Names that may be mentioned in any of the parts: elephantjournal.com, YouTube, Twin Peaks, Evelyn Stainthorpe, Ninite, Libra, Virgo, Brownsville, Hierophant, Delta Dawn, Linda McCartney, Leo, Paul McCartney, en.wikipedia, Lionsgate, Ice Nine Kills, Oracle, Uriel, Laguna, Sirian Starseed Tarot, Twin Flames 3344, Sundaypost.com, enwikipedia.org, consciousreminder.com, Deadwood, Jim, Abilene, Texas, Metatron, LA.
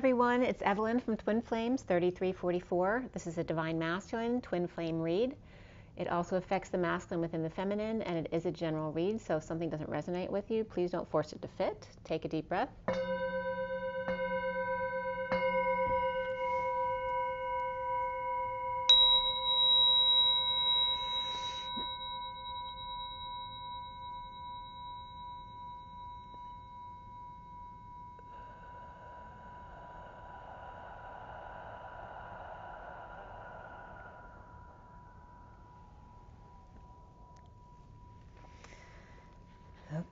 everyone. It's Evelyn from Twin Flames 3344. This is a Divine Masculine Twin Flame read. It also affects the masculine within the feminine, and it is a general read, so if something doesn't resonate with you, please don't force it to fit. Take a deep breath.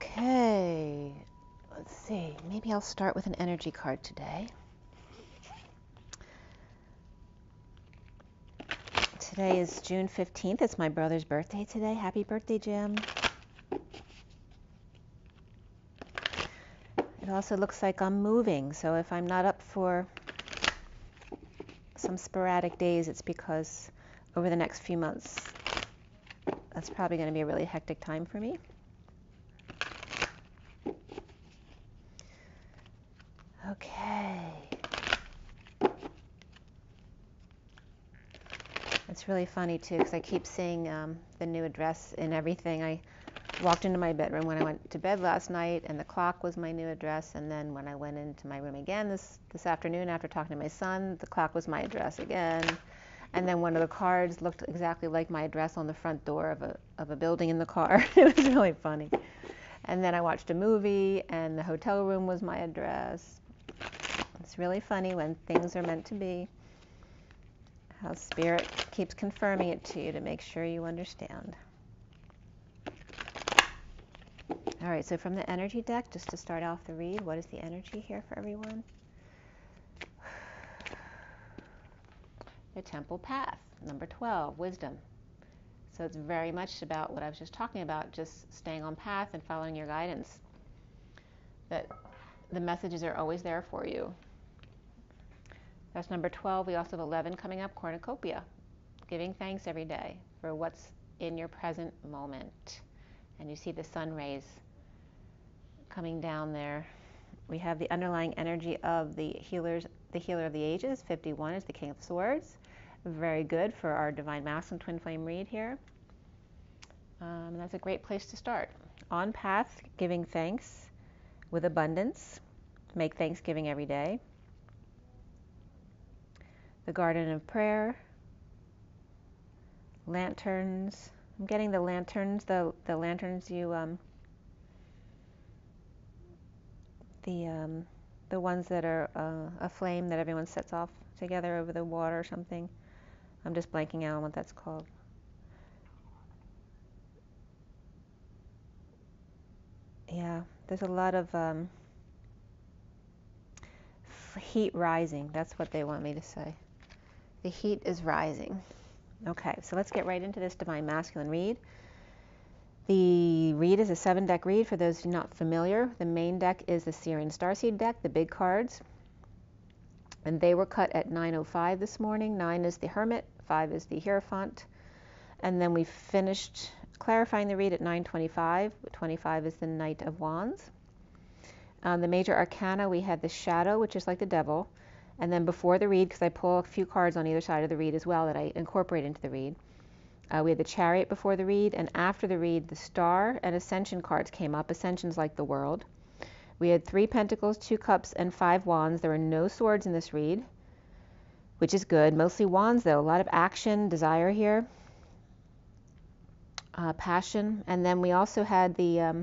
Okay, let's see. Maybe I'll start with an energy card today. Today is June 15th. It's my brother's birthday today. Happy birthday, Jim. It also looks like I'm moving, so if I'm not up for some sporadic days, it's because over the next few months, that's probably going to be a really hectic time for me. Really funny too, because I keep seeing the new address in everything. I walked into my bedroom when I went to bed last night, and the clock was my new address. And then when I went into my room again this afternoon after talking to my son, the clock was my address again. And then one of the cards looked exactly like my address on the front door of a building in the car. It was really funny. And then I watched a movie, and the hotel room was my address. It's really funny when things are meant to be. How Spirit keeps confirming it to you to make sure you understand. All right, so from the energy deck, just to start off the read, what is the energy here for everyone? The Temple Path, number 12, wisdom. So it's very much about what I was just talking about, just staying on path and following your guidance. That the messages are always there for you. That's number 12. We also have 11 coming up, cornucopia. Giving thanks every day for what's in your present moment. And you see the sun rays coming down there. We have the underlying energy of the healers, the healer of the ages. 51 is the King of Swords. Very good for our Divine Masculine Twin Flame read here. That's a great place to start. On path, giving thanks with abundance. Make thanksgiving every day. The Garden of Prayer, lanterns. I'm getting the lanterns, the lanterns you the ones that are a flame that everyone sets off together over the water or something. I'm just blanking out on what that's called. Yeah, there's a lot of heat rising. That's what they want me to say. The heat is rising. Okay, so let's get right into this Divine Masculine read. The read is a 7-deck read. For those who are not familiar, the main deck is the Sirian Starseed deck, the big cards. And they were cut at 9:05 this morning. 9 is the Hermit, 5 is the Hierophant. And then we finished clarifying the read at 9:25. 25 is the Knight of Wands. The major arcana, we had the shadow, which is like the devil. And then before the read, because I pull a few cards on either side of the read as well that I incorporate into the read, we had the Chariot before the read, and after the read, the Star and Ascension cards came up. Ascension's like the world. We had 3 pentacles, 2 cups, and 5 wands. There were no swords in this read, which is good. Mostly wands, though. A lot of action, desire here, passion. And then we also had the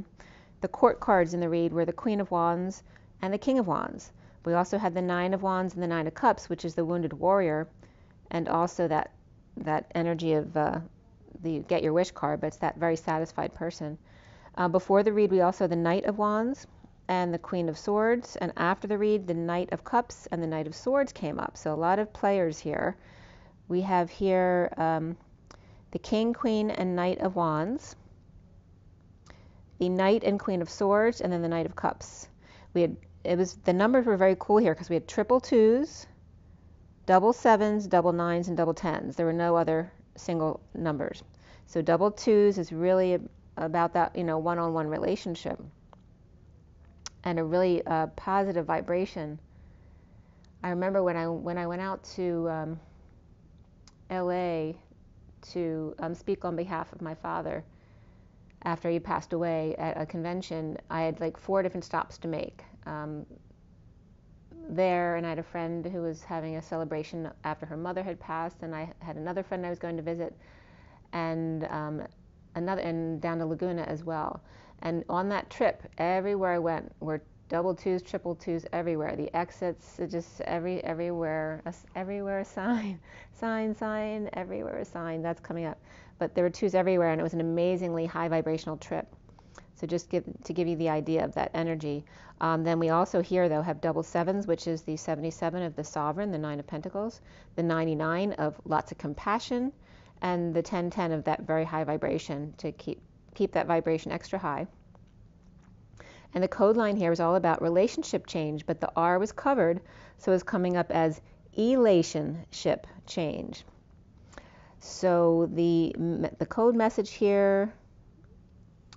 court cards in the read were the Queen of Wands and the King of Wands. We also had the Nine of Wands and the Nine of Cups, which is the wounded warrior, and also that energy of the Get Your Wish card, but it's that very satisfied person. Before the read, we also had the Knight of Wands and the Queen of Swords, and after the read, the Knight of Cups and the Knight of Swords came up. So a lot of players here. We have here the King, Queen, and Knight of Wands, the Knight and Queen of Swords, and then the Knight of Cups. The numbers were very cool here because we had triple 2s, double 7s, double 9s, and double 10s. There were no other single numbers. So double 2s is really about that, one-on-one relationship and a really positive vibration. I remember when I went out to LA to speak on behalf of my father after he passed away at a convention, I had like 4 different stops to make there, and I had a friend who was having a celebration after her mother had passed, and I had another friend I was going to visit, and another down to Laguna as well. And on that trip, everywhere I went were double twos, triple twos everywhere. The exits, just everywhere a sign, sign, everywhere a sign. That's coming up. But there were twos everywhere, and it was an amazingly high vibrational trip. So just to give you the idea of that energy. Then we also here, though, have double sevens, which is the 77 of the Sovereign, the 9 of Pentacles, the 99 of lots of compassion, and the 1010 of that very high vibration to keep that vibration extra high. And the code line here is all about relationship change, but the R was covered, so it's coming up as elationship change. So the code message here,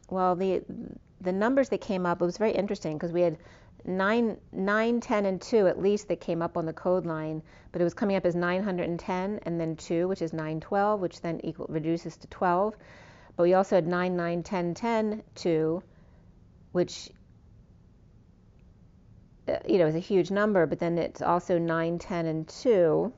well, the numbers that came up, it was very interesting because we had 9, 10, and 2 at least that came up on the code line, but it was coming up as 910 and then 2, which is 912, which then reduces to 12. But we also had 9, 10, 10, 2, which is a huge number, but then it's also 9, 10, and 2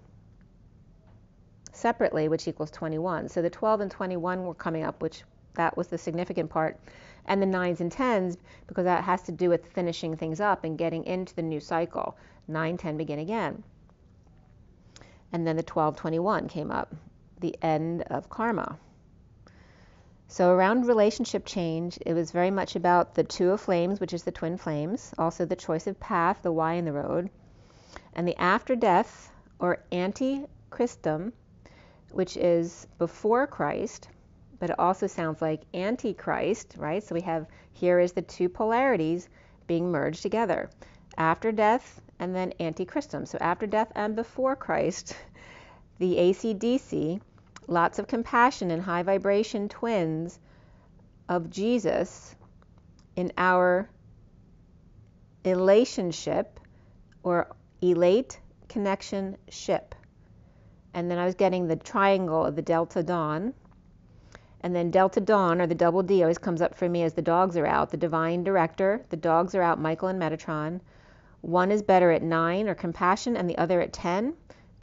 separately, which equals 21. So the 12 and 21 were coming up, which that was the significant part. And the 9s and 10s, because that has to do with finishing things up and getting into the new cycle. 9, 10, begin again. And then the 12, 21 came up, the end of karma. So around relationship change, it was very much about the 2 of Flames, which is the Twin Flames, also the choice of path, the Y in the road, and the after death, or anti-Christum, which is before Christ, but it also sounds like antichrist, right? So we have, here is the 2 polarities being merged together, after death and then anti-Christum. So after death and before Christ, the ACDC, lots of compassion and high vibration twins of Jesus in our elationship or elate connection ship. And then I was getting the triangle of the Delta Dawn. And then Delta Dawn, or the double D, always comes up for me as the dogs are out. The divine director, the dogs are out, Michael and Metatron. One is better at 9 or compassion and the other at 10.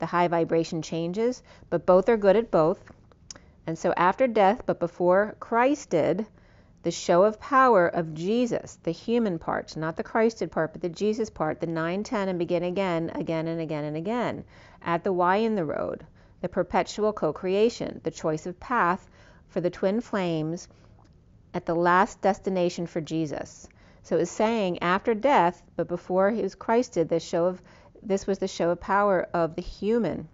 The high vibration changes, but both are good at both. And so after death, but before Christ did, the show of power of Jesus, the human part, not the Christed part, but the Jesus part, the 9, 10, and begin again, again, and again, and again, at the Y in the road, the perpetual co-creation, the choice of path for the Twin Flames at the last destination for Jesus. So it's saying after death, but before he was Christed, this was the show of power of the human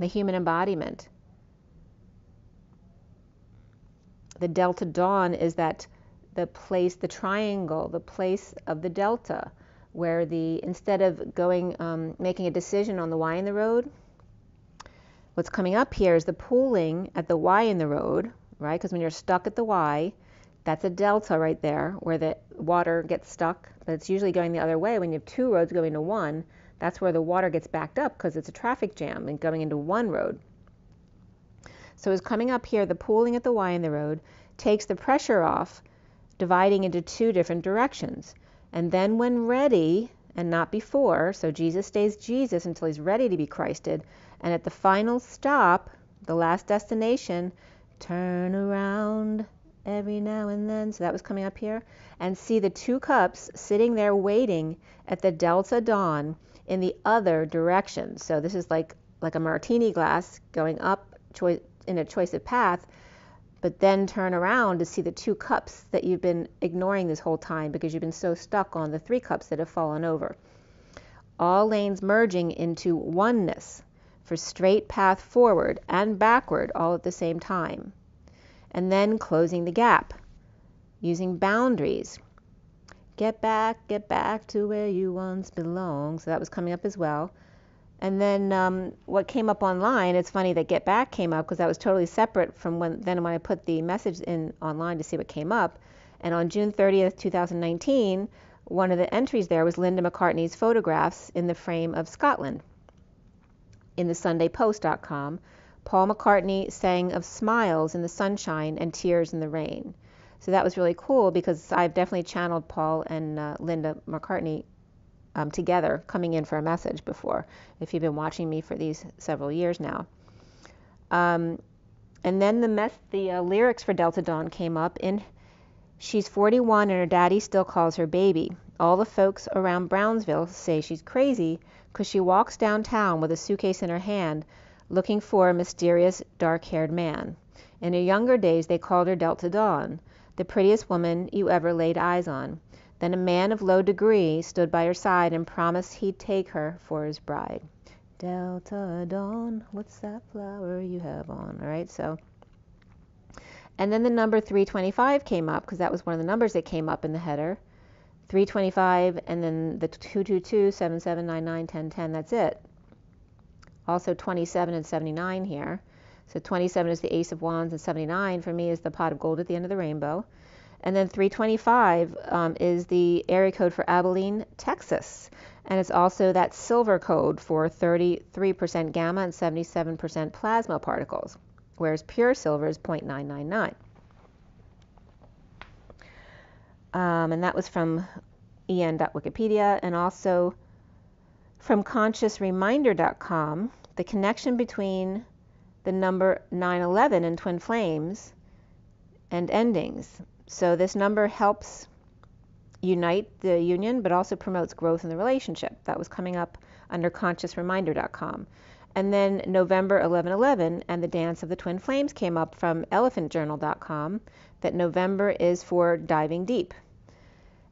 embodiment. The Delta Dawn is that the place, the triangle, the place of the Delta, where instead of going, making a decision on the Y in the road, what's coming up here is the pooling at the Y in the road, right? Because when you're stuck at the Y, that's a delta right there where the water gets stuck, but it's usually going the other way. When you have 2 roads going to 1, that's where the water gets backed up because it's a traffic jam and going into 1 road. So it's coming up here, the pooling at the Y in the road takes the pressure off, dividing into 2 different directions. And then when ready, and not before, so Jesus stays Jesus until he's ready to be Christed, and at the final stop, the last destination, turn around every now and then, so that was coming up here, and see the 2 cups sitting there waiting at the Delta Dawn in the other direction. So this is like a martini glass going up in a choice of path, but then turn around to see the 2 cups that you've been ignoring this whole time because you've been so stuck on the 3 cups that have fallen over. All lanes merging into oneness for straight path forward and backward all at the same time. And then closing the gap, using boundaries. Get back to where you once belonged. So that was coming up as well. And then what came up online, it's funny that get back came up because that was totally separate from when I put the message in online to see what came up. And on June 30th, 2019, one of the entries there was Linda McCartney's photographs in the frame of Scotland. In the Sundaypost.com, Paul McCartney sang of smiles in the sunshine and tears in the rain. So that was really cool, because I've definitely channeled Paul and Linda McCartney together coming in for a message before, if you've been watching me for these several years now. And then the lyrics for Delta Dawn came up in She's 41 and her daddy still calls her baby. All the folks around Brownsville say she's crazy because she walks downtown with a suitcase in her hand looking for a mysterious dark-haired man. In her younger days, they called her Delta Dawn, the prettiest woman you ever laid eyes on. Then a man of low degree stood by her side and promised he'd take her for his bride. Delta Dawn, what's that flower you have on? All right, so. And then the number 325 came up, because that was one of the numbers that came up in the header. 325, and then the 222, 7799, 1010, that's it. Also 27 and 79 here. So 27 is the Ace of Wands, and 79 for me is the pot of gold at the end of the rainbow. And then 325 is the area code for Abilene, Texas. And it's also that silver code for 33% gamma and 77% plasma particles, whereas pure silver is 0.999. And that was from en.wikipedia, and also from consciousreminder.com, the connection between the number 911 in Twin Flames and endings. So this number helps unite the union, but also promotes growth in the relationship. That was coming up under consciousreminder.com. And then November 1111 and the dance of the Twin Flames came up from elephantjournal.com, that November is for diving deep.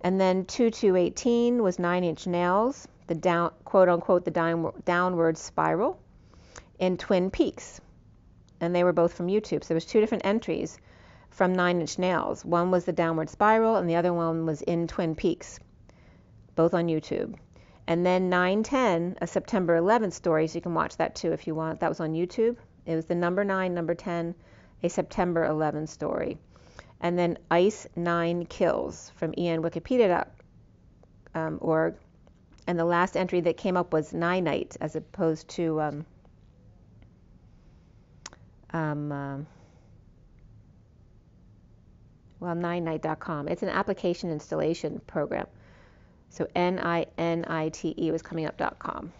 And then 2218 was 9 Inch Nails, the down, quote unquote, the downward spiral in Twin Peaks. And they were both from YouTube. So there was two different entries from 9 Inch Nails. One was the downward spiral and the other one was in Twin Peaks, both on YouTube. And then 910, a September 11th story, so you can watch that too if you want. That was on YouTube. It was the number 9, number 10, a September 11th story. And then Ice Nine Kills from enwikipedia.org. And the last entry that came up was Ninite, as opposed to Ninite.com. It's an application installation program. So N-I-N-I-T-E was coming up .com.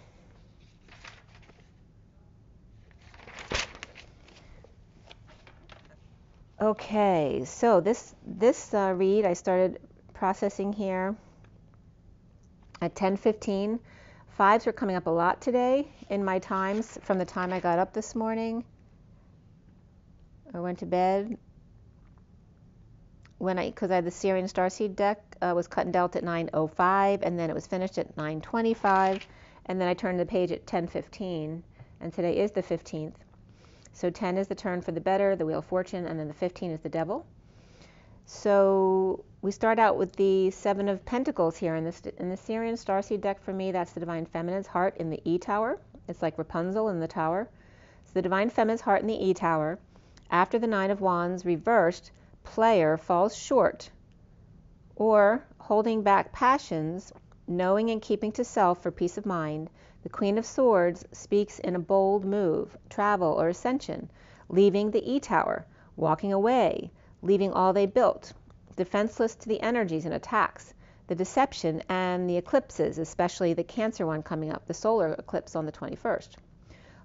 Okay, so this read I started processing here at 10:15. Fives were coming up a lot today in my times from the time I got up this morning. I went to bed. Because I had the Sirian Starseed deck, was cut and dealt at 9:05, and then it was finished at 9:25, and then I turned the page at 10:15, and today is the 15th. So 10 is the turn for the better, the Wheel of Fortune, and then the 15 is the devil. So we start out with the Seven of Pentacles here in the Sirian Starseed deck. For me, that's the Divine Feminine's heart in the E Tower. It's like Rapunzel in the Tower. So the Divine Feminine's heart in the E Tower, after the Nine of Wands reversed, player falls short, or holding back passions, knowing and keeping to self for peace of mind. The Queen of Swords speaks in a bold move, travel or ascension, leaving the E Tower, walking away, leaving all they built, defenseless to the energies and attacks, the deception and the eclipses, especially the Cancer one coming up, the solar eclipse on the 21st.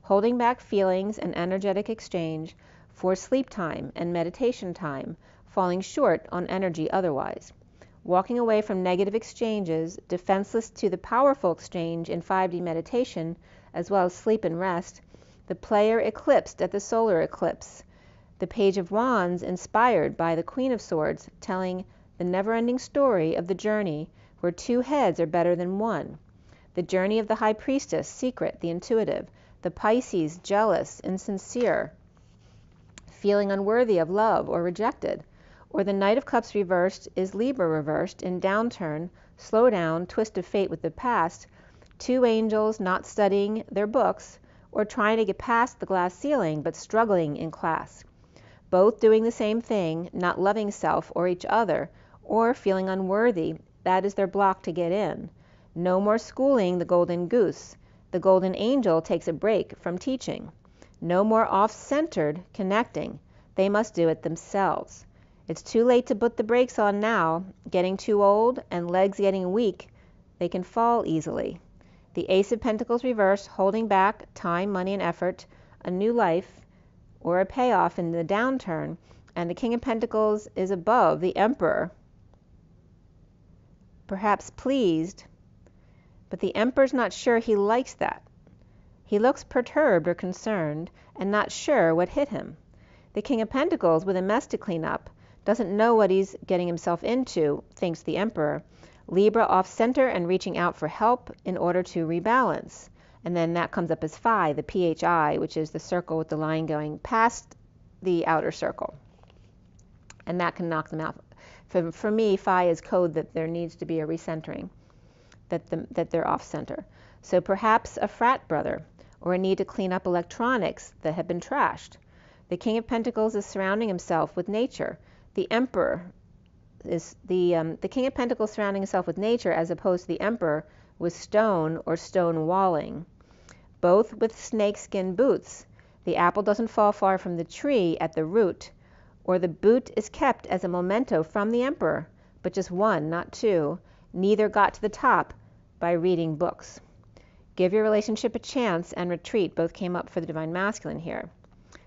Holding back feelings and energetic exchange for sleep time and meditation time, falling short on energy otherwise. Walking away from negative exchanges, defenseless to the powerful exchange in 5D meditation, as well as sleep and rest, the player eclipsed at the solar eclipse. The Page of Wands inspired by the Queen of Swords, telling the never-ending story of the journey where two heads are better than one. The journey of the High Priestess, secret, the intuitive, the Pisces, jealous, insincere, feeling unworthy of love or rejected, or the Knight of Cups reversed is Libra reversed in downturn, slow down, twist of fate with the past, two angels not studying their books or trying to get past the glass ceiling but struggling in class, both doing the same thing, not loving self or each other, or feeling unworthy That is their block to get in. No more schooling the golden goose. The golden angel takes a break from teaching. No more off-centered connecting. They must do it themselves. It's too late to put the brakes on now. Getting too old and legs getting weak, they can fall easily. The Ace of Pentacles reversed, holding back time, money, and effort, a new life, or a payoff in the downturn, and the King of Pentacles is above the Emperor. Perhaps pleased, but the Emperor's not sure he likes that. He looks perturbed or concerned, and not sure what hit him. The King of Pentacles, with a mess to clean up, doesn't know what he's getting himself into, thinks the Emperor. Libra off-center and reaching out for help in order to rebalance. And then that comes up as Phi, the PHI, which is the circle with the line going past the outer circle. And that can knock them out. For me, Phi is code that there needs to be a recentering, that they're off-center. So perhaps a frat brother, or a need to clean up electronics that have been trashed. The King of Pentacles is surrounding himself with nature. The Emperor is the King of Pentacles surrounding himself with nature, as opposed to the Emperor with stone or stone walling, both with snakeskin boots. The apple doesn't fall far from the tree at the root, or the boot is kept as a memento from the Emperor, but just one, not two. Neither got to the top by reading books. Give your relationship a chance and retreat both came up for the Divine Masculine here.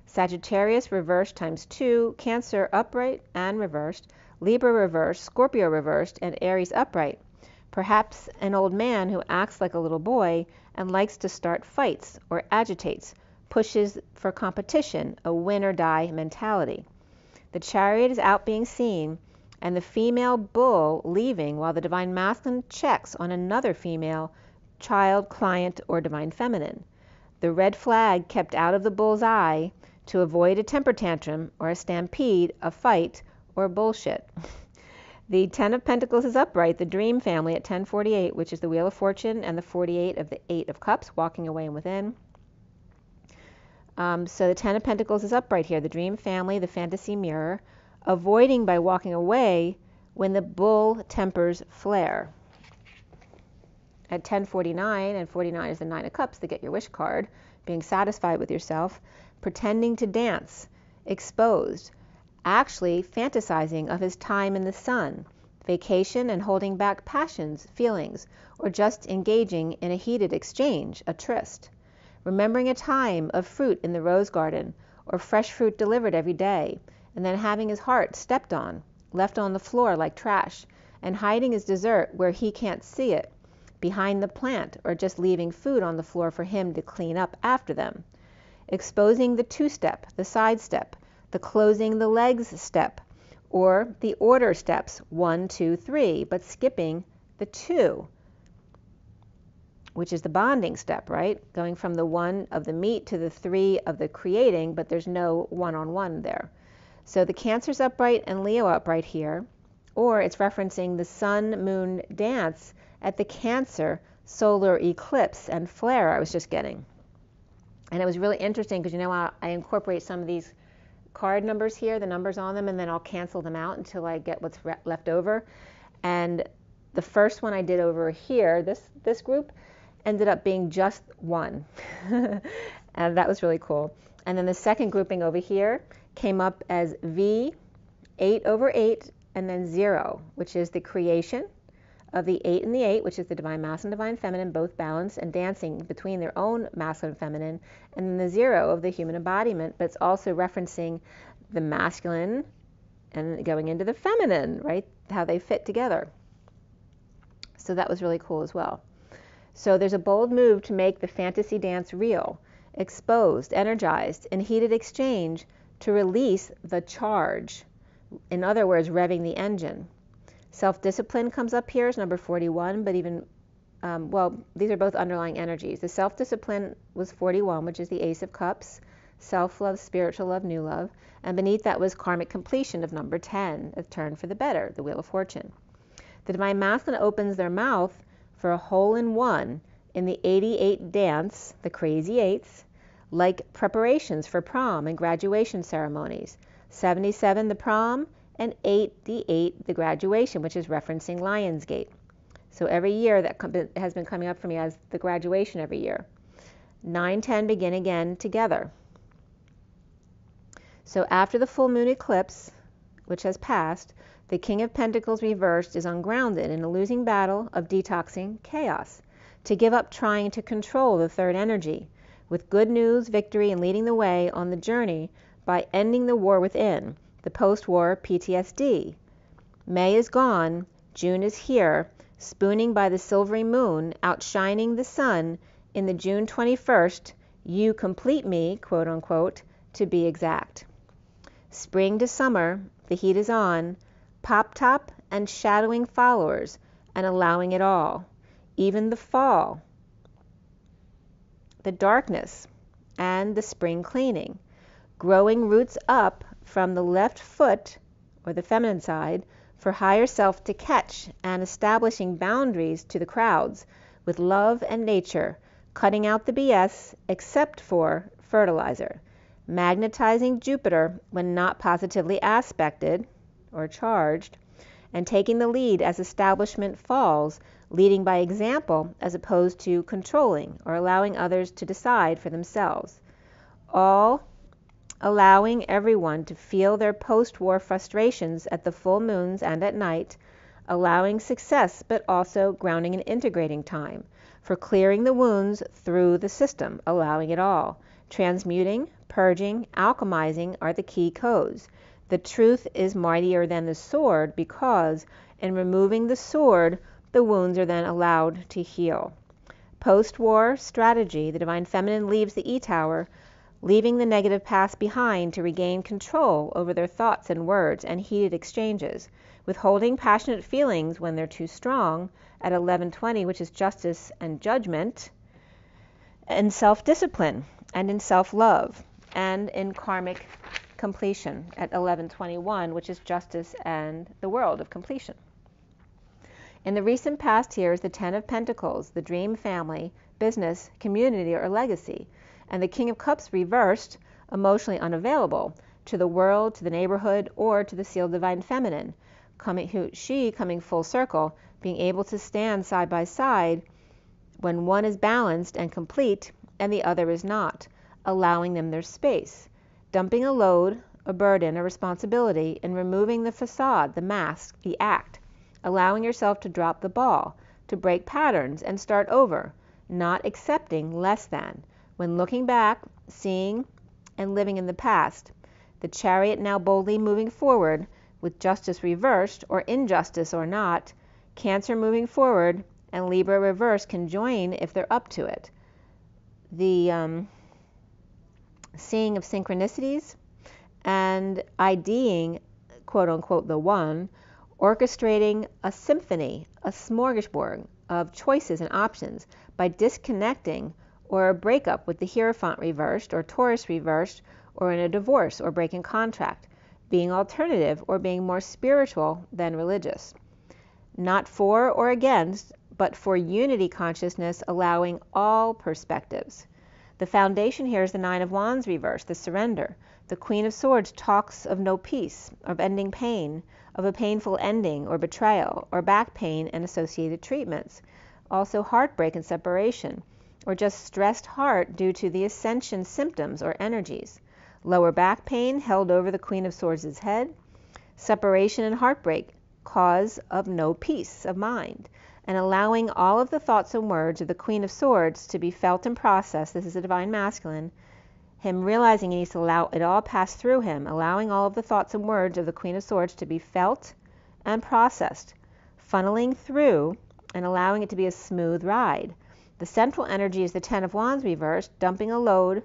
Sagittarius reversed times two, Cancer upright and reversed, Libra reversed, Scorpio reversed, and Aries upright. Perhaps an old man who acts like a little boy and likes to start fights or agitates, pushes for competition, a win or die mentality. The Chariot is out being seen, and the female bull leaving while the Divine Masculine checks on another female, child, client, or Divine Feminine. The red flag kept out of the bull's eye to avoid a temper tantrum or a stampede, a fight, or bullshit. The Ten of Pentacles is upright, the dream family at 1048, which is the Wheel of Fortune and the 48 of the Eight of Cups, walking away and within. So the Ten of Pentacles is upright here, the dream family, the fantasy mirror, avoiding by walking away when the bull tempers flare. At 1049, and 49 is the Nine of Cups, the Get Your Wish card, being satisfied with yourself, pretending to dance, exposed, actually fantasizing of his time in the sun, vacation and holding back passions, feelings, or just engaging in a heated exchange, a tryst, remembering a time of fruit in the rose garden or fresh fruit delivered every day, and then having his heart stepped on, left on the floor like trash, and hiding his dessert where he can't see it, behind the plant, or just leaving food on the floor for him to clean up after them, exposing the two-step, the side step, the closing the legs step, or the order steps 1, 2, 3, but skipping the 2, which is the bonding step, right? Going from the 1 of the meat to the 3 of the creating, but there's no one-on-one there. So the Cancer's upright and Leo upright here, or it's referencing the sun-moon dance at the Cancer solar eclipse and flare I was just getting. And it was really interesting because, you know, I incorporate some of these card numbers here, the numbers on them, and then I'll cancel them out until I get what's left over. And the first one I did over here, this group, ended up being just one. And that was really cool. And then the second grouping over here came up as V, 8 over 8, and then 0, which is the creation of the 8 and the 8, which is the Divine Masculine and Divine Feminine, both balanced and dancing between their own masculine and feminine, and then the 0 of the human embodiment, but it's also referencing the masculine and going into the feminine, right? How they fit together. So that was really cool as well. So there's a bold move to make the fantasy dance real, exposed, energized, in heated exchange to release the charge. In other words, revving the engine. Self-discipline comes up here as number 41, but even, these are both underlying energies. The self-discipline was 41, which is the Ace of Cups, self-love, spiritual love, new love. And beneath that was karmic completion of number 10, a turn for the better, the Wheel of Fortune. The Divine Masculine opens their mouth for a hole-in-one in the 88 dance, the crazy eights, like preparations for prom and graduation ceremonies. 77, the prom, and 8, the graduation, which is referencing Lionsgate. So every year that has been coming up for me as the graduation every year. 9, 10 begin again together. So after the full moon eclipse, which has passed, the King of Pentacles reversed is ungrounded in a losing battle of detoxing chaos, to give up trying to control the third energy, with good news, victory, and leading the way on the journey by ending the war within, the post-war PTSD. May is gone, June is here, spooning by the silvery moon, outshining the sun in the June 21st, you complete me, quote unquote, to be exact. Spring to summer, the heat is on, pop top and shadowing followers and allowing it all, even the fall, the darkness, and the spring cleaning, growing roots up from the left foot, or the feminine side, for higher self to catch, and establishing boundaries to the crowds with love and nature, cutting out the BS except for fertilizer, magnetizing Jupiter when not positively aspected or charged, and taking the lead as establishment falls, leading by example as opposed to controlling or allowing others to decide for themselves, all allowing everyone to feel their post-war frustrations at the full moons and at night, allowing success but also grounding and integrating time, for clearing the wounds through the system, allowing it all. Transmuting, purging, alchemizing are the key codes. The truth is mightier than the sword, because in removing the sword, the wounds are then allowed to heal. Post-war strategy, the Divine Feminine leaves the E-Tower, leaving the negative past behind to regain control over their thoughts and words and heated exchanges, withholding passionate feelings when they're too strong at 11:20, which is justice and judgment, and self-discipline, and in self-love, and in karmic completion at 11:21, which is justice and the world of completion. In the recent past here is the Ten of Pentacles, the dream family, business, community, or legacy, and the King of Cups reversed, emotionally unavailable, to the world, to the neighborhood, or to the sealed Divine Feminine, coming full circle, being able to stand side by side when one is balanced and complete and the other is not, allowing them their space, dumping a load, a burden, a responsibility, and removing the facade, the mask, the act, allowing yourself to drop the ball, to break patterns and start over, not accepting less than. When looking back, seeing, and living in the past, the Chariot now boldly moving forward, with justice reversed, or injustice or not, Cancer moving forward, and Libra reversed can join if they're up to it. The seeing of synchronicities and IDing, quote-unquote, the one, orchestrating a symphony, a smorgasbord of choices and options by disconnecting, or a breakup with the Hierophant reversed, or Taurus reversed, or in a divorce or breaking contract, being alternative or being more spiritual than religious. Not for or against, but for unity consciousness, allowing all perspectives. The foundation here is the Nine of Wands reversed, the surrender. The Queen of Swords talks of no peace, of ending pain, of a painful ending or betrayal, or back pain and associated treatments, also heartbreak and separation, or just stressed heart due to the ascension symptoms or energies. Lower back pain held over the Queen of Swords' head. Separation and heartbreak, cause of no peace of mind. And allowing all of the thoughts and words of the Queen of Swords to be felt and processed. This is the Divine Masculine. Him realizing he needs to allow it all pass through him. Allowing all of the thoughts and words of the Queen of Swords to be felt and processed. Funneling through and allowing it to be a smooth ride. The central energy is the Ten of Wands reversed, dumping a load,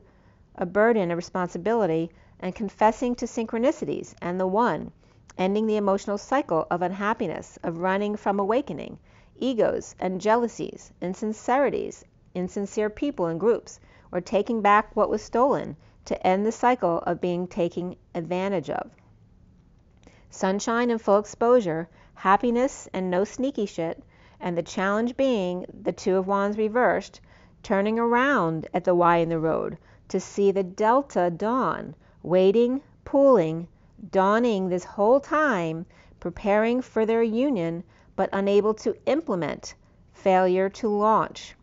a burden, a responsibility, and confessing to synchronicities and the one, ending the emotional cycle of unhappiness, of running from awakening, egos and jealousies, insincerities, insincere people and groups, or taking back what was stolen to end the cycle of being taken advantage of. Sunshine and full exposure, happiness and no sneaky shit, and the challenge being the Two of Wands reversed, turning around at the Y in the road to see the Delta Dawn, waiting, pooling, dawning this whole time, preparing for their union, but unable to implement, failure to launch.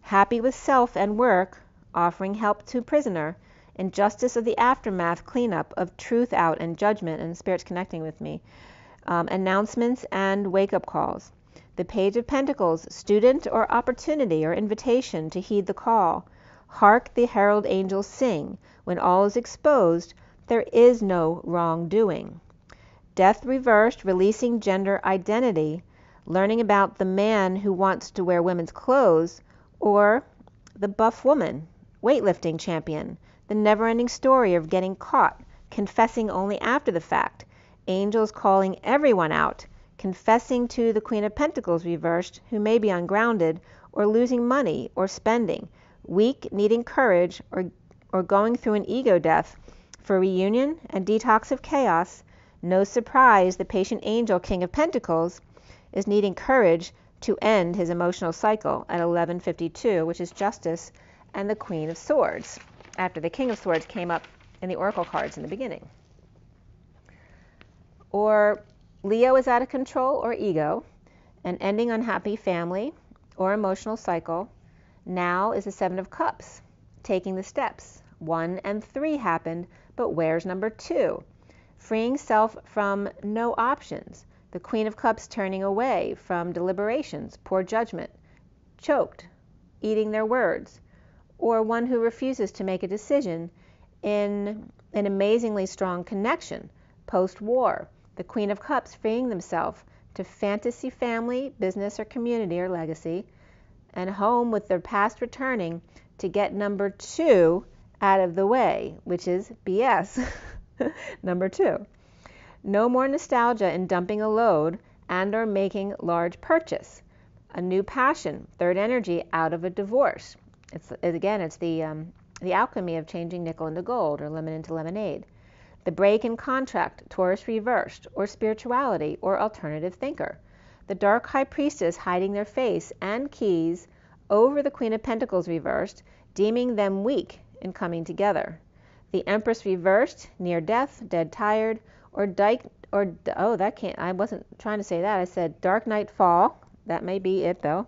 Happy with self and work, offering help to prisoner, injustice of the aftermath cleanup of truth out and judgment, and spirits connecting with me, announcements and wake-up calls. The Page of Pentacles, student or opportunity or invitation to heed the call. Hark the herald angels sing. When all is exposed, there is no wrongdoing. Death reversed, releasing gender identity, learning about the man who wants to wear women's clothes, or the buff woman, weightlifting champion, the never-ending story of getting caught, confessing only after the fact, angels calling everyone out, confessing to the Queen of Pentacles reversed, who may be ungrounded, or losing money, or spending, weak, needing courage, or going through an ego death, for reunion and detox of chaos. No surprise, the patient angel, King of Pentacles, is needing courage to end his emotional cycle at 11:52, which is Justice and the Queen of Swords, after the King of Swords came up in the Oracle cards in the beginning. Or Leo is out of control or ego, an ending unhappy family or emotional cycle. Now is the Seven of Cups, taking the steps. 1 and 3 happened, but where's number 2? Freeing self from no options, the Queen of Cups turning away from deliberations, poor judgment, choked, eating their words, or one who refuses to make a decision in an amazingly strong connection, post-war, the Queen of Cups freeing themselves to fantasy family, business or community or legacy, and home with their past returning to get number 2 out of the way, which is BS. Number 2, no more nostalgia in dumping a load and or making large purchase. A new passion, third energy out of a divorce. It's the alchemy of changing nickel into gold or lemon into lemonade. The break in contract, Taurus reversed, or spirituality or alternative thinker. The dark high priestess hiding their face and keys over the Queen of Pentacles reversed, deeming them weak in coming together. The Empress reversed, near death, dead tired, I wasn't trying to say that. I said dark night fall. That may be it though.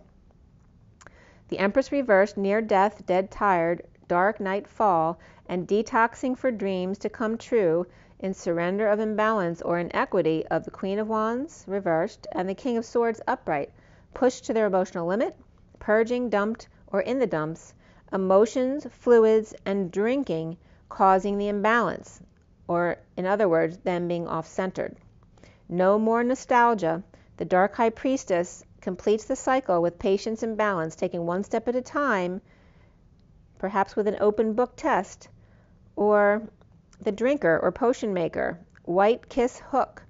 The Empress reversed, near death, dead tired, dark night fall, and detoxing for dreams to come true in surrender of imbalance or inequity of the Queen of Wands reversed and the King of Swords upright, pushed to their emotional limit, purging, dumped, or in the dumps, emotions, fluids, and drinking, causing the imbalance, or in other words, them being off-centered. No more nostalgia. The Dark High Priestess completes the cycle with patience and balance, taking one step at a time, perhaps with an open book test, or the drinker or potion maker, white kiss hook,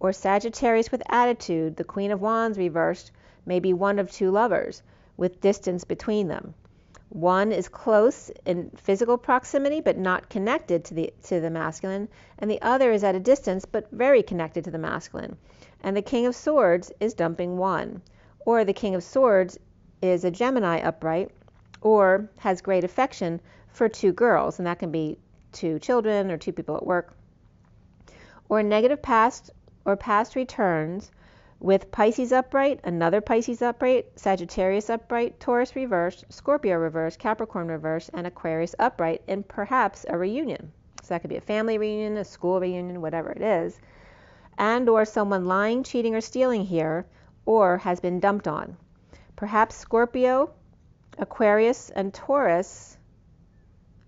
or Sagittarius with attitude, the Queen of Wands reversed, may be one of 2 lovers, with distance between them. One is close in physical proximity but not connected to the masculine, and the other is at a distance but very connected to the masculine. And the King of Swords is dumping 1, or the King of Swords is a Gemini upright, or has great affection for 2 girls, and that can be 2 children or 2 people at work. Or negative past or past returns with Pisces upright, another Pisces upright, Sagittarius upright, Taurus reversed, Scorpio reversed, Capricorn reversed, and Aquarius upright, and perhaps a reunion. So that could be a family reunion, a school reunion, whatever it is. And or someone lying, cheating, or stealing here, or has been dumped on. Perhaps Scorpio, Aquarius, and Taurus,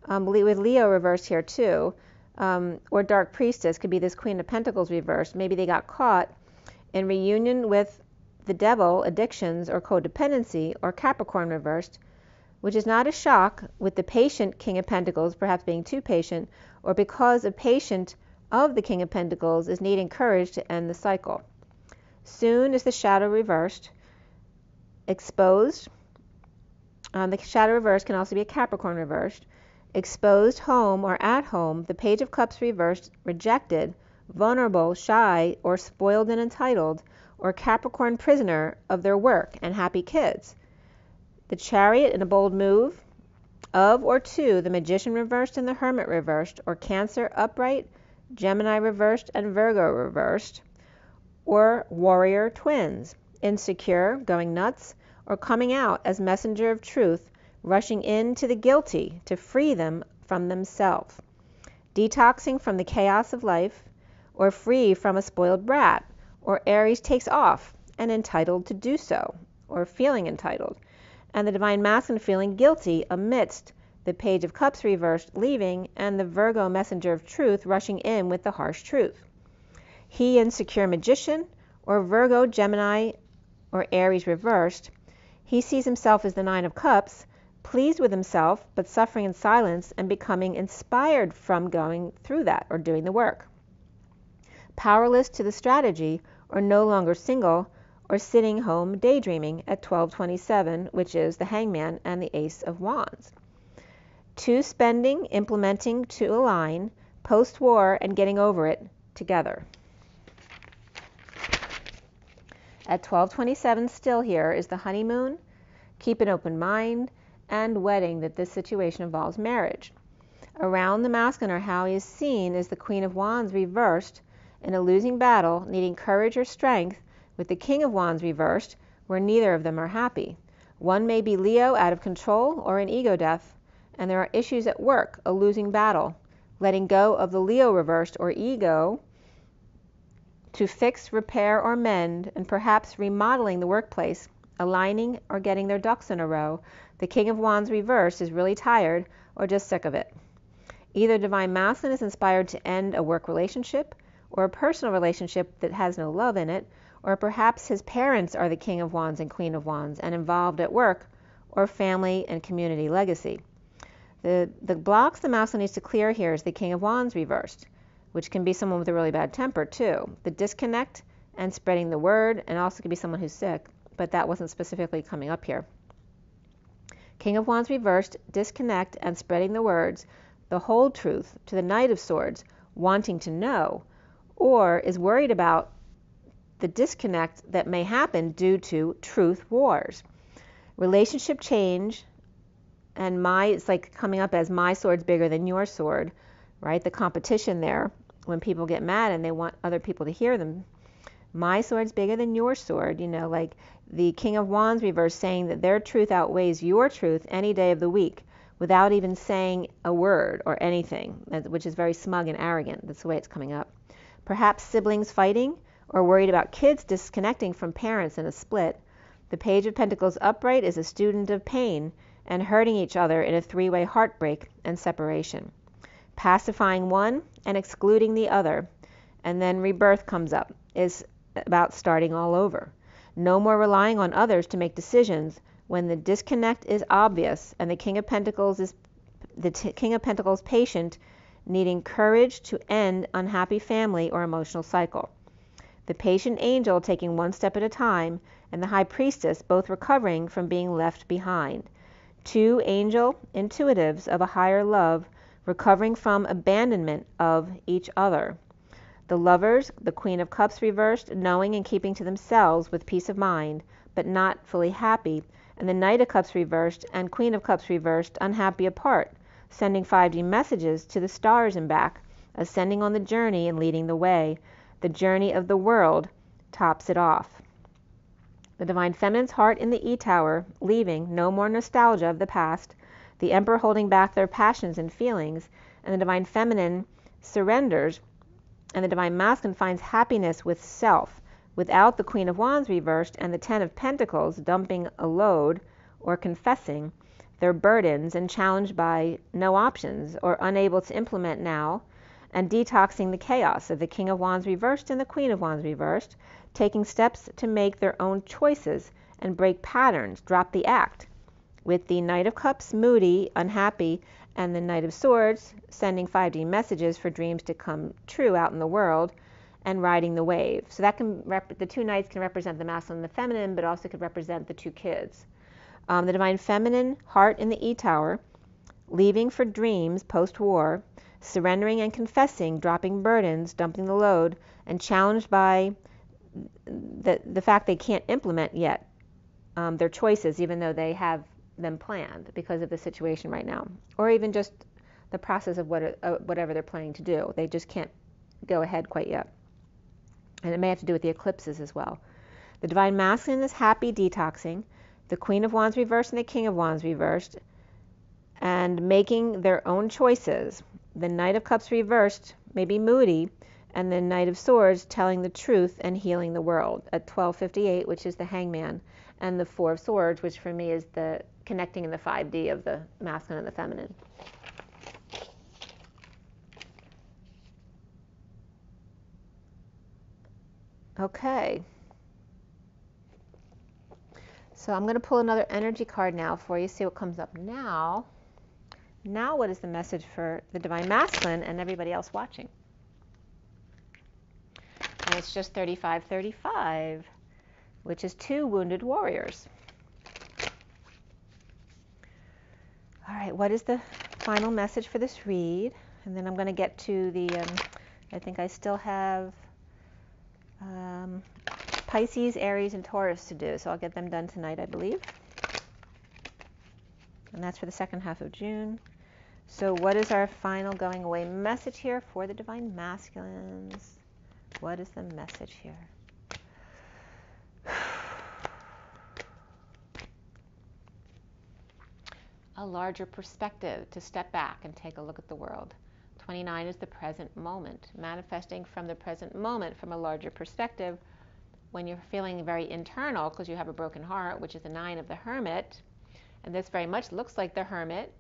with Leo reversed here too, or Dark Priestess, could be this Queen of Pentacles reversed. Maybe they got caught in reunion with the devil, addictions, or codependency, or Capricorn reversed, which is not a shock with the patient King of Pentacles, perhaps being too patient, or because a patient of the King of Pentacles is needing courage to end the cycle. Soon is the shadow reversed, exposed. The shadow reversed can also be a Capricorn reversed. Exposed, home, or at home, the Page of Cups reversed, rejected, vulnerable, shy, or spoiled and entitled, or Capricorn prisoner of their work and happy kids. The Chariot in a bold move, of or to the Magician reversed and the Hermit reversed, or Cancer upright, Gemini reversed and Virgo reversed, or warrior twins, insecure, going nuts, or coming out as messenger of truth, rushing in to the guilty to free them from themselves, detoxing from the chaos of life, or free from a spoiled brat, or Aries takes off and entitled to do so, or feeling entitled, and the divine masculine feeling guilty amidst the Page of Cups reversed, leaving, and the Virgo messenger of truth rushing in with the harsh truth. He, insecure magician, or Virgo, Gemini, or Aries reversed, he sees himself as the Nine of Cups, pleased with himself, but suffering in silence and becoming inspired from going through that or doing the work. Powerless to the strategy, or no longer single, or sitting home daydreaming at 1227, which is the Hangman and the Ace of Wands. Two, spending, implementing to align, post-war, and getting over it together. At 1227 still here is the honeymoon, keep an open mind, and wedding, that this situation involves marriage. Around the masculine, or how he is seen, is the Queen of Wands reversed in a losing battle, needing courage or strength, with the King of Wands reversed, where neither of them are happy. One may be Leo, out of control, or an ego death, and there are issues at work, a losing battle, letting go of the Leo reversed or ego to fix, repair, or mend, and perhaps remodeling the workplace, aligning or getting their ducks in a row. The King of Wands reversed is really tired or just sick of it. Either divine masculine is inspired to end a work relationship or a personal relationship that has no love in it, or perhaps his parents are the King of Wands and Queen of Wands and involved at work or family and community legacy. The blocks the masculine needs to clear here is the King of Wands reversed, which can be someone with a really bad temper too. The disconnect and spreading the word, and also could be someone who's sick, but that wasn't specifically coming up here. King of Wands reversed, disconnect and spreading the words, the whole truth, to the Knight of Swords, wanting to know, or is worried about the disconnect that may happen due to truth wars. Relationship change, and it's like coming up as my sword's bigger than your sword, right? The competition there, when people get mad and they want other people to hear them. My sword's bigger than your sword, you know, like the King of Wands reverse saying that their truth outweighs your truth any day of the week without even saying a word or anything, which is very smug and arrogant. That's the way it's coming up. Perhaps siblings fighting or worried about kids disconnecting from parents in a split. The Page of Pentacles upright is a student of pain and hurting each other in a three-way heartbreak and separation, pacifying one and excluding the other, and then rebirth comes up, is about starting all over. No more relying on others to make decisions when the disconnect is obvious, and the King of Pentacles is the King of Pentacles patient, needing courage to end unhappy family or emotional cycle. The patient angel taking one step at a time, and the High Priestess both recovering from being left behind. Two angel intuitives of a higher love recovering from abandonment of each other. The Lovers, the Queen of Cups reversed, knowing and keeping to themselves with peace of mind, but not fully happy, and the Knight of Cups reversed and Queen of Cups reversed, unhappy apart, sending 5D messages to the stars and back, ascending on the journey and leading the way. The journey of the world tops it off. The Divine Feminine's heart in the E-Tower, leaving, no more nostalgia of the past, the Emperor holding back their passions and feelings, and the Divine Feminine surrenders, and the Divine Masculine finds happiness with self, without the Queen of Wands reversed and the Ten of Pentacles dumping a load or confessing their burdens and challenged by no options or unable to implement now, and detoxing the chaos of the King of Wands reversed and the Queen of Wands reversed, taking steps to make their own choices and break patterns, drop the act, with the Knight of Cups moody, unhappy, and the Knight of Swords sending 5D messages for dreams to come true out in the world and riding the wave. So that can the two knights can represent the masculine and the feminine, but also could represent the two kids. The Divine Feminine heart in the E-Tower, leaving for dreams post-war, surrendering and confessing, dropping burdens, dumping the load, and challenged by the fact they can't implement yet their choices, even though they have them planned because of the situation right now, or even just the process of whatever they're planning to do. They just can't go ahead quite yet. And it may have to do with the eclipses as well. The Divine Masculine is happy detoxing. The Queen of Wands reversed and the King of Wands reversed and making their own choices. The Knight of Cups reversed may be moody, and the Knight of Swords telling the truth and healing the world at 1258, which is the Hangman, and the Four of Swords, which for me is the connecting in the 5D of the masculine and the feminine. Okay. So I'm going to pull another energy card now for you, see what comes up now. Now what is the message for the Divine Masculine and everybody else watching? And it's just 35-35, which is 2 wounded warriors. All right, what is the final message for this read? And then I'm going to get to the, I think I still have Pisces, Aries, and Taurus to do, so I'll get them done tonight, I believe. And that's for the second half of June. So what is our final going away message here for the Divine Masculines? What is the message here? A larger perspective to step back and take a look at the world. 29 is the present moment, manifesting from the present moment from a larger perspective. When you're feeling very internal because you have a broken heart, which is the 9 of the Hermit, and this very much looks like the Hermit,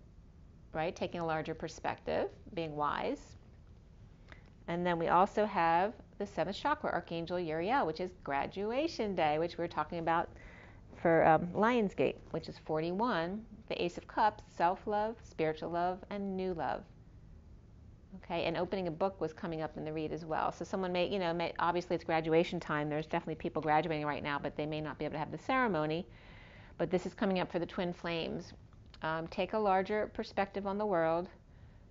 right? Taking a larger perspective, being wise. And then we also have the 7th chakra, Archangel Uriel, which is graduation day, which we were talking about for Lionsgate, which is 41. The Ace of Cups, self-love, spiritual love, and new love. Okay, and opening a book was coming up in the read as well. So someone may, you know, obviously it's graduation time. There's definitely people graduating right now, but they may not be able to have the ceremony. But this is coming up for the Twin Flames. Take a larger perspective on the world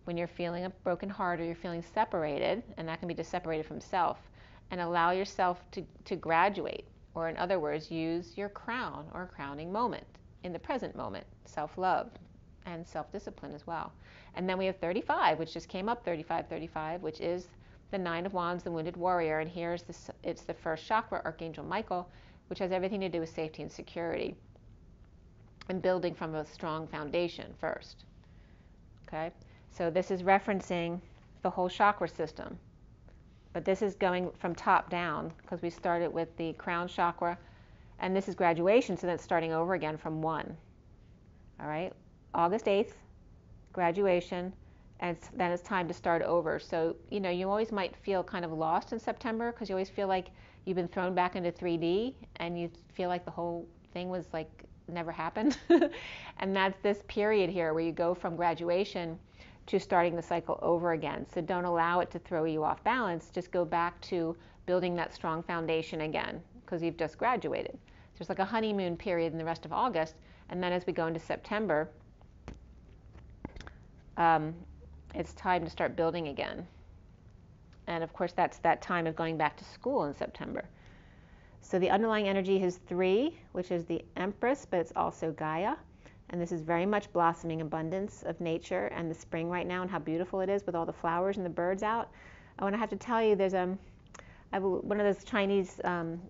when you're feeling a broken heart or you're feeling separated, and that can be just separated from self, and allow yourself to graduate, or in other words, use your crown or crowning moment in the present moment, self-love and self-discipline as well. And then we have 35, which just came up, 35-35, which is the 9 of Wands, the wounded warrior, and here's this, it's the 1st chakra, Archangel Michael, which has everything to do with safety and security and building from a strong foundation first. Okay, so this is referencing the whole chakra system, but this is going from top down because we started with the crown chakra, and this is graduation, so that's starting over again from 1. All right, August 8th, graduation, and then it's time to start over. So, you know, you always might feel kind of lost in September because you always feel like you've been thrown back into 3D and you feel like the whole thing was like never happened. And that's this period here where you go from graduation to starting the cycle over again. So don't allow it to throw you off balance. Just go back to building that strong foundation again because you've just graduated. There's like a honeymoon period in the rest of August, and then as we go into September, it's time to start building again. And of course, that's that time of going back to school in September. So the underlying energy is 3, which is the Empress, but it's also Gaia. And this is very much blossoming abundance of nature and the spring right now and how beautiful it is with all the flowers and the birds out. I want to have to tell you, there's I have one of those Chinese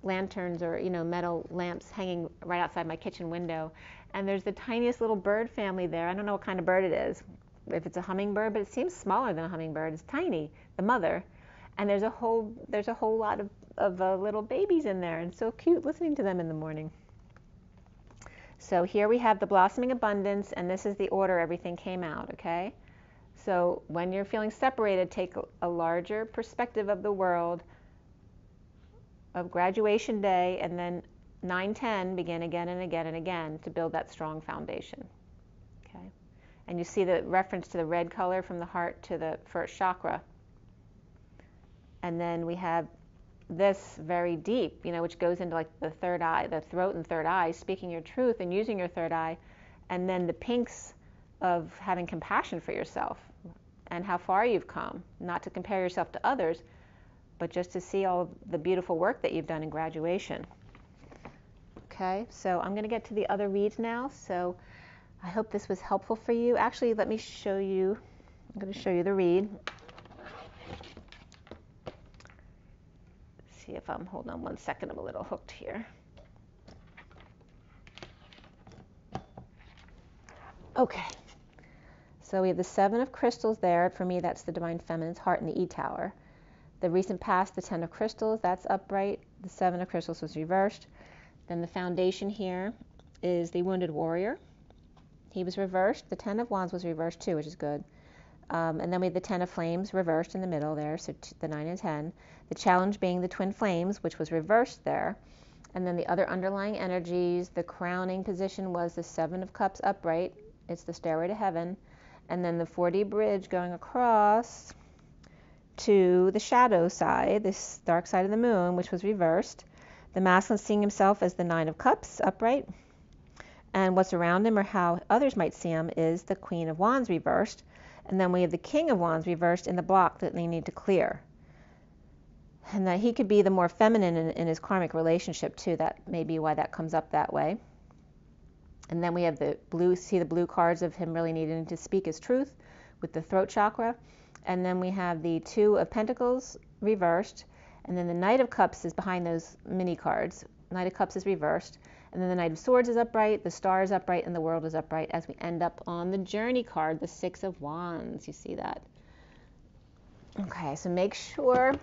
lanterns or, you know, metal lamps hanging right outside my kitchen window. And there's the tiniest little bird family there. I don't know what kind of bird it is, if it's a hummingbird, but it seems smaller than a hummingbird. It's tiny, the mother. And there's a whole lot of little babies in there, and so cute listening to them in the morning. So here we have the blossoming abundance, and this is the order everything came out, okay? So when you're feeling separated, take a larger perspective of the world, of graduation day, and then 9-10 begin again and again and again to build that strong foundation. And you see the reference to the red color from the heart to the 1st chakra. And then we have this very deep, you know, which goes into like the third eye, the throat and third eye, speaking your truth and using your third eye. And then the pinks of having compassion for yourself and how far you've come, not to compare yourself to others, but just to see all the beautiful work that you've done in graduation. Okay, so I'm going to get to the other reads now. So I hope this was helpful for you. Actually, let me show you. I'm going to show you the read. see if I'm, hold on one second, I'm a little hooked here. Okay, so we have the Seven of Crystals there. For me, that's the Divine Feminine's heart in the E Tower. The recent past, the Ten of Crystals, that's upright. The Seven of Crystals was reversed. Then the foundation here is the Wounded Warrior. He was reversed. The Ten of Wands was reversed too, which is good. And then we have the Ten of Flames reversed in the middle there, so the 9 and 10. The challenge being the Twin Flames, which was reversed there. And then the other underlying energies, the crowning position was the Seven of Cups upright. It's the Stairway to Heaven. And then the 4D Bridge going across to the shadow side, this dark side of the moon, which was reversed. The masculine seeing himself as the Nine of Cups upright, and what's around him or how others might see him is the Queen of Wands reversed, and then we have the King of Wands reversed in the block that they need to clear. And that he could be the more feminine in his karmic relationship too. That may be why that comes up that way. And then we have the blue, see the blue cards of him really needing to speak his truth with the throat chakra. And then we have the Two of Pentacles reversed, and then the Knight of Cups is behind those mini cards. Knight of Cups is reversed, and then the Knight of Swords is upright, the Star is upright, and the World is upright as we end up on the Journey card, the Six of Wands. You see that? Okay, so make sure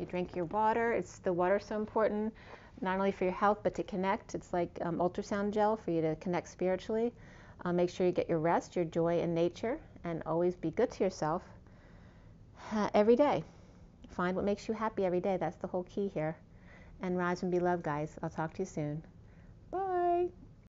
you drink your water. It's the water so important, not only for your health, but to connect. It's like ultrasound gel for you to connect spiritually. Make sure you get your rest, your joy in nature, and always be good to yourself. Every day. Find what makes you happy every day. That's the whole key here. And rise and be loved, guys. I'll talk to you soon.